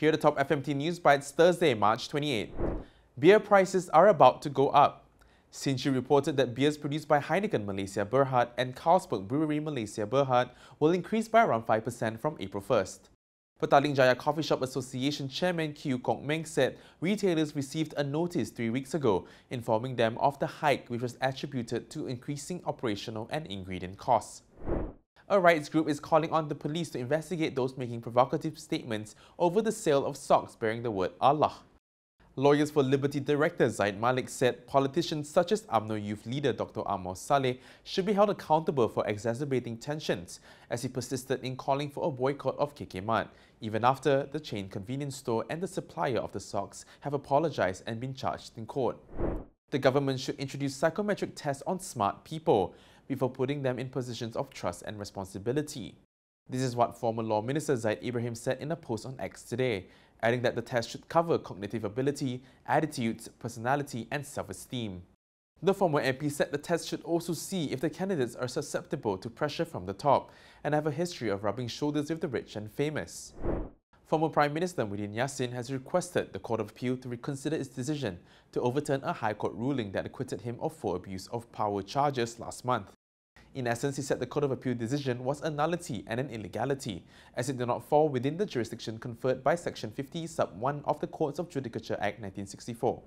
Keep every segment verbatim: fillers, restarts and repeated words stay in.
Here are the top F M T news bites Thursday, March twenty-eighth. Beer prices are about to go up. Sin Chew reported that beers produced by Heineken Malaysia Berhad and Carlsberg Brewery Malaysia Berhad will increase by around five percent from April first. Petaling Jaya Coffee Shop Association Chairman Kew Kong Meng said retailers received a notice three weeks ago informing them of the hike, which was attributed to increasing operational and ingredient costs. A rights group is calling on the police to investigate those making provocative statements over the sale of socks bearing the word Allah. Lawyers for Liberty Director Zaid Malik said politicians such as U M N O youth leader Doctor Amos Saleh should be held accountable for exacerbating tensions as he persisted in calling for a boycott of K K Mart, even after the chain convenience store and the supplier of the socks have apologised and been charged in court. The government should introduce psychometric tests on smart people before putting them in positions of trust and responsibility. This is what former Law Minister Zaid Ibrahim said in a post on X today, adding that the test should cover cognitive ability, attitudes, personality and self-esteem. The former M P said the test should also see if the candidates are susceptible to pressure from the top and have a history of rubbing shoulders with the rich and famous. Former Prime Minister Muhyiddin Yassin has requested the Court of Appeal to reconsider its decision to overturn a High Court ruling that acquitted him of four abuse of power charges last month. In essence, he said the Court of Appeal decision was a nullity and an illegality, as it did not fall within the jurisdiction conferred by Section fifty sub one of the Courts of Judicature Act nineteen sixty-four.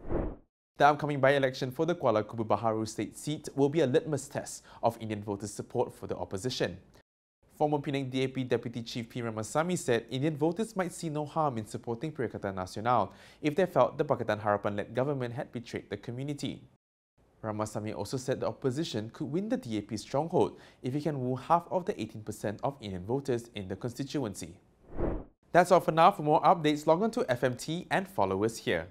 The upcoming by-election for the Kuala Kubu Baharu state seat will be a litmus test of Indian voters' support for the opposition. Former Penang D A P Deputy Chief P. Ramasamy said Indian voters might see no harm in supporting Perikatan Nasional if they felt the Pakatan Harapan-led government had betrayed the community. Ramasamy also said the opposition could win the D A P stronghold if it can woo half of the eighteen percent of Indian voters in the constituency. That's all for now. For more updates, log on to F M T and follow us here.